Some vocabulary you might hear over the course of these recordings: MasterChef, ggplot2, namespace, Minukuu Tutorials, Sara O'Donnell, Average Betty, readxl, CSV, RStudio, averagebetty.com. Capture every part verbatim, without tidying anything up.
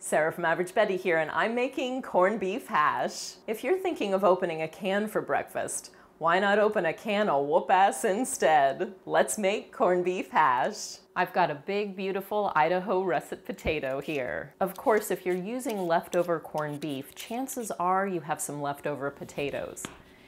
Sarah from Average Betty here, and I'm making corned beef hash. If you're thinking of opening a can for breakfast, why not open a can of whoop ass instead? Let's make corned beef hash. I've got a big, beautiful Idaho russet potato here. Of course, if you're using leftover corned beef, chances are you have some leftover potatoes,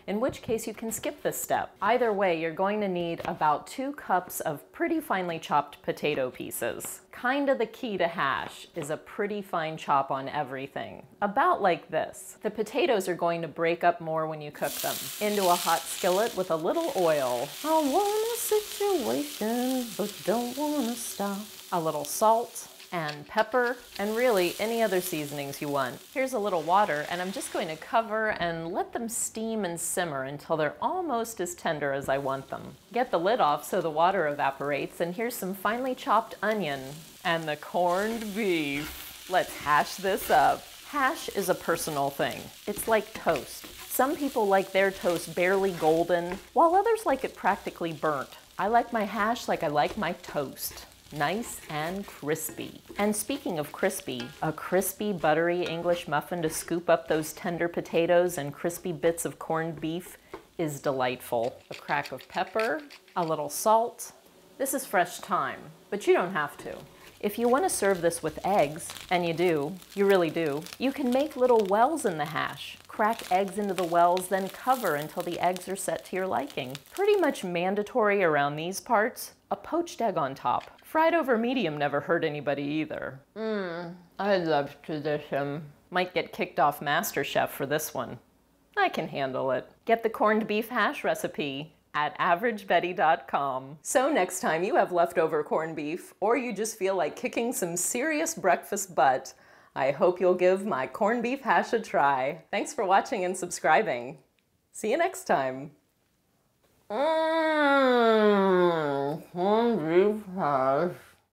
in which case you can skip this step. Either way, you're going to need about two cups of pretty finely chopped potato pieces. Kinda the key to hash is a pretty fine chop on everything, about like this. The potatoes are going to break up more when you cook them. Into a hot skillet with a little oil. I want a situation, but don't wanna stop. A little salt and pepper, and really any other seasonings you want. Here's a little water, and I'm just going to cover and let them steam and simmer until they're almost as tender as I want them. Get the lid off so the water evaporates, and here's some finely chopped onion and the corned beef. Let's hash this up. Hash is a personal thing. It's like toast. Some people like their toast barely golden, while others like it practically burnt. I like my hash like I like my toast. Nice and crispy. And speaking of crispy, a crispy, buttery English muffin to scoop up those tender potatoes and crispy bits of corned beef is delightful. A crack of pepper, a little salt. This is fresh thyme, but you don't have to. If you want to serve this with eggs, and you do, you really do, you can make little wells in the hash. Crack eggs into the wells, then cover until the eggs are set to your liking. Pretty much mandatory around these parts, a poached egg on top. Fried over medium never hurt anybody either. Mmm, I love tradition. Might get kicked off MasterChef for this one. I can handle it. Get the corned beef hash recipe at average betty dot com. So next time you have leftover corned beef, or you just feel like kicking some serious breakfast butt, I hope you'll give my corned beef hash a try. Thanks for watching and subscribing. See you next time. Mmm.